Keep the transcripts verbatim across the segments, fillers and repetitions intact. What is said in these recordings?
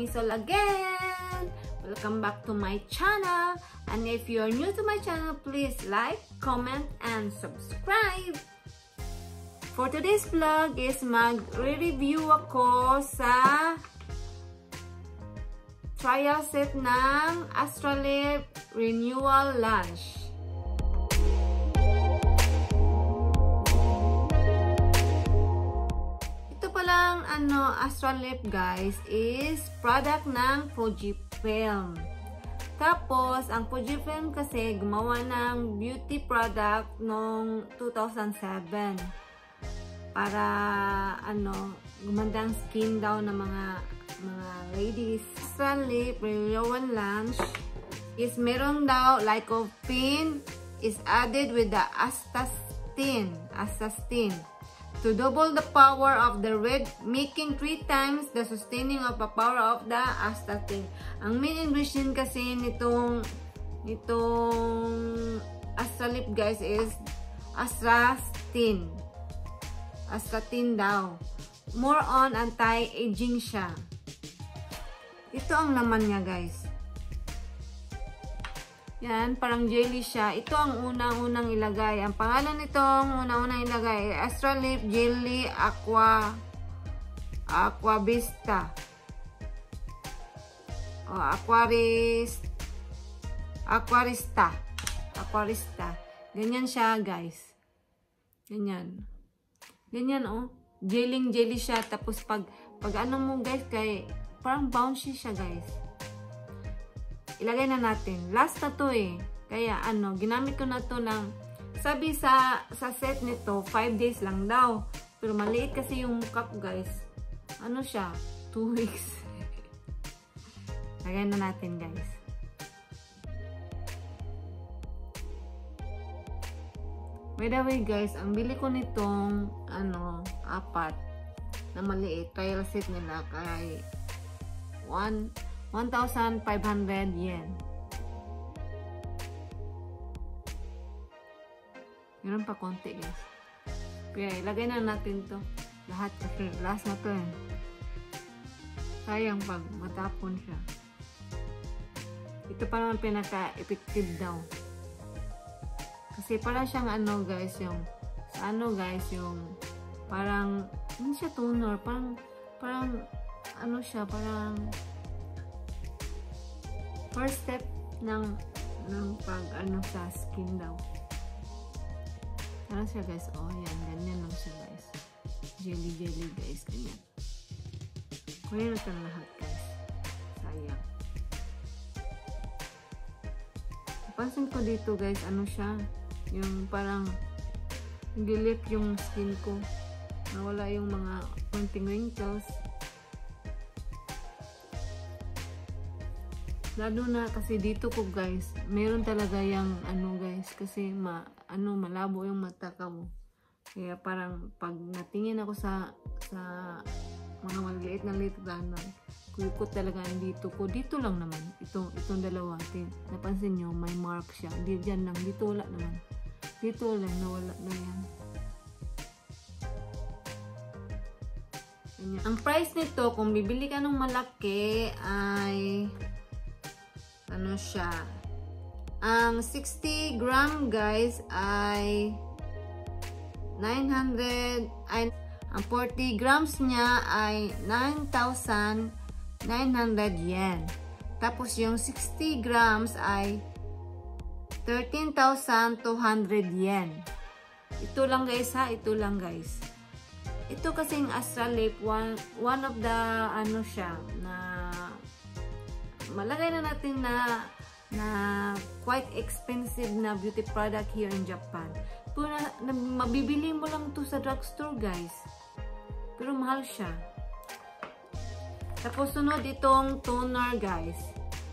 Missol again! Welcome back to my channel, and if you are new to my channel, please like, comment, and subscribe! For today's vlog is mag-re-review ako sa trial set ng ASTALIFT Renewal Launch. Ang ano ASTALIFT guys is product ng FUJIFILM. Tapos ang FUJIFILM kasi gumawa ng beauty product noong two thousand seven para ano gumandang skin daw ng mga mga ladies. ASTALIFT Renewal Launch is meron daw Lycopene is added with the astaxanthin, astaxanthin. to double the power of the red, making three times the sustaining of the power of the astatine. Ang main ingredient kasi nitong nitong ASTALIFT guys is astaxanthin. Astaxanthin daw. More on anti-aging siya. Ito ang laman niya guys. Yan, parang jelly siya. Ito ang unang-unang ilagay. Ang pangalan nitong unang-unang ilagay, ASTALIFT Jelly Aqua Aquabista. O, Aquarist Aquarista. Aquarista. Ganyan siya, guys. Ganyan. Ganyan, oh. Jelling-jelly siya. Tapos, pag, pag ano mo, guys, kay, parang bouncy siya, guys. Ilagay na natin. Last na to eh. Kaya ano, ginamit ko na to ng, sabi sa, sa set nito, five days lang daw. Pero maliit kasi yung mukha ko guys. Ano siya? two weeks. Lagay na natin guys. By the way guys, ang bili ko nitong, ano, apat na maliit. Trial set nila kay one thousand five hundred yen. Meron pa konti guys. Kaya ilagay na natin to lahat kasi last na to eh. Sayang pag matapon siya. Ito parang pinaka-effective daw. Kasi parang siyang ano guys yung sa ano guys yung parang hindi siya toner, parang parang ano siya, parang first step ng, ng pag ano sa skin daw. Ano siya guys? Oh, yan. Ganyan lang siya guys. Jelly jelly guys. Ganyan. Kuya natin lahat guys. Sayang. Napansin ko dito guys, ano siya? Yung parang gilip yung skin ko. Nawala yung mga konting wrinkles. Lalo na kasi dito ko guys, meron talaga yung ano guys, kasi ma, ano, malabo yung mata ko. Kaya parang pag natingin ako sa, sa mga maliit na literanan, kukot talaga dito ko. Dito lang naman, itong, itong dalawa. Napansin nyo, may mark siya. Diyan lang, dito wala naman. Dito lang, nawala na yan. Ganyan. Ang price nito, kung bibili ka ng malaki, ay... ano siya? Ang sixty gram guys ay nine hundred, ay, ang forty grams niya ay nine thousand nine hundred yen. Tapos yung sixty grams ay thirteen thousand two hundred yen. Ito lang guys ha, ito lang guys. Ito kasing ASTALIFT one, one of the ano siya na malagay na natin na na quite expensive na beauty product here in Japan. Pero na, na, mabibili mo lang to sa drugstore guys. Pero mahal siya. Tapos sunod itong toner guys.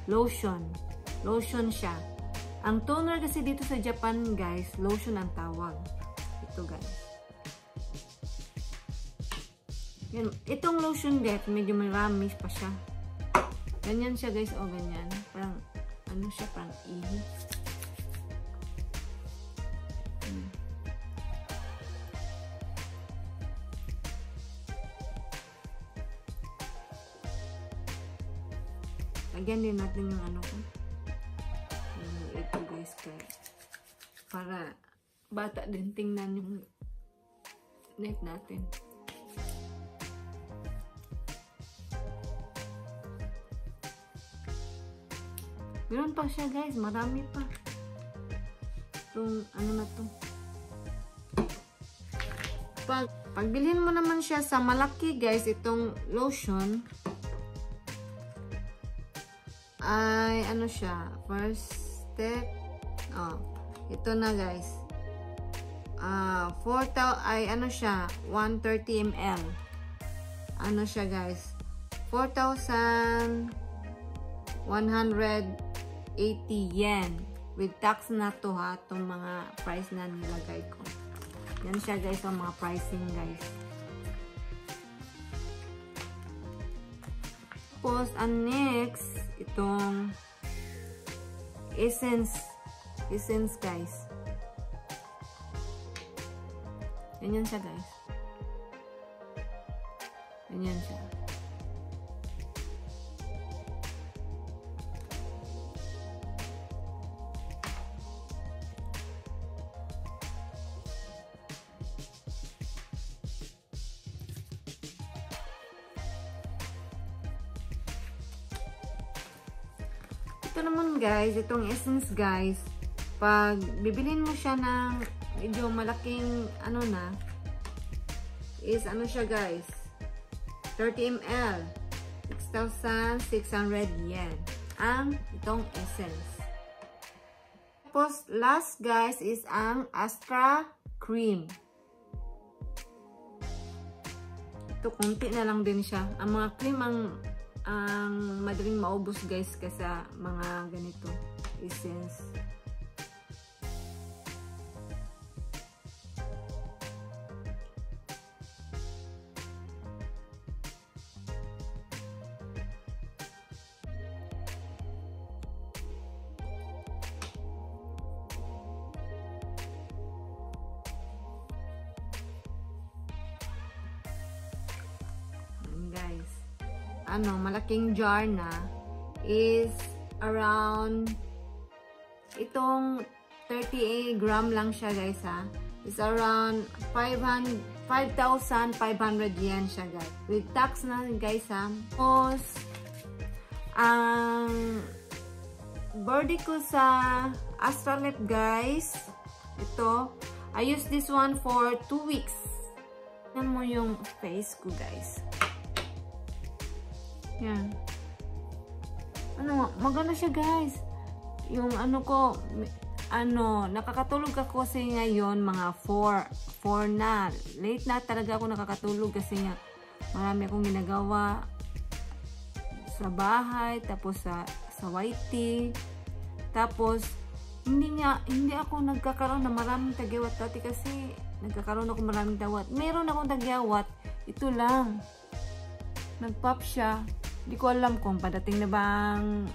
Lotion. Lotion siya. Ang toner kasi dito sa Japan guys, lotion ang tawag. Ito guys. Yan. Itong lotion guys, medyo marami pa siya. Ganyan siya guys, o ganyan. Parang, ano siya, parang ihi. Hmm. lagyan din natin yung ano ko. Ito guys, kaya para bata din tingnan yung net natin. Meron pa siya guys, marami pa. Itong ano na to. Pag, pagbilhin mo naman siya sa malaki guys, itong lotion ay ano siya, first step, oh, ito na guys, ah, uh, ay ano siya, one hundred thirty milliliters, ano siya guys, four thousand one hundred eighty yen with tax na to ha, itong mga price na nilagay ko. Yan siya guys, ang mga pricing guys. Tapos, ang next, itong essence. Essence guys. Yan yan siya guys. Yan yan siya. Ito naman guys, itong essence guys, pag bibilin mo siya ng medyo malaking ano na, is ano siya guys, thirty milliliters, six thousand six hundred yen ang itong essence. Tapos last guys is ang Astra cream. Ito konti na lang din siya. Ang mga cream ang ang madaling maubos guys kasi mga ganito essence. And guys, ano, malaking jar na is around itong thirty-eight gram lang siya guys ha, is around five thousand five hundred yen siya guys with tax na guys ha. Tapos ang birdie ko sa ASTALIFT guys, ito I use this one for two weeks. Tignan mo yung face ko guys. Yan. Ano, maganda siya guys. Yung ano ko, ano, nakakatulog ako kasi ngayon mga four, four na. Late na talaga ako nakakatulog kasi nga marami akong ginagawa sa bahay, tapos sa sa Y T. Tapos hindi nga hindi ako nagkakaroon ng maraming tagyawat dati kasi nagkakaroon ako maraming tawat. Meron akong tagyawat, ito lang. Nag-pop siya. Di ko alam kung padating na bang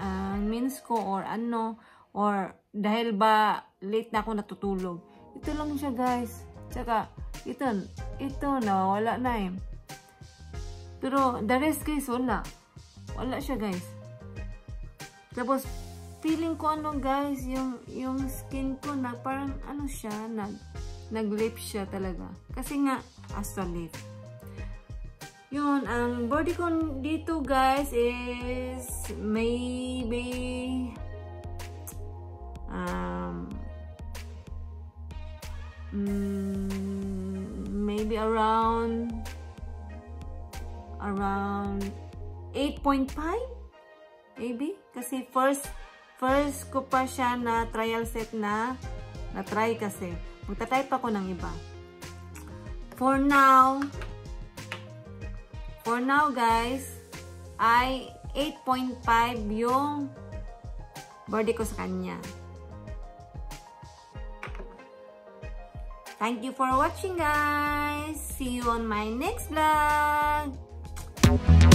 ang uh, means ko or ano, or dahil ba late na ako natutulog. Ito lang siya guys. Tsaka ito, ito na wala na eh. Pero the rest guys wala. Wala siya guys. Tapos feeling ko ano guys, yung yung skin ko na parang ano siya, nag nag-lip siya talaga. Kasi nga ASTALIFT. Yun, ang body ko dito guys is maybe um, maybe around around eight point five maybe, kasi first first ko pa siya na trial set na na try kasi magta-try pa ko ng iba. For now For now guys, ay eight point five yung body ko sa kanya. Thank you for watching guys. See you on my next vlog.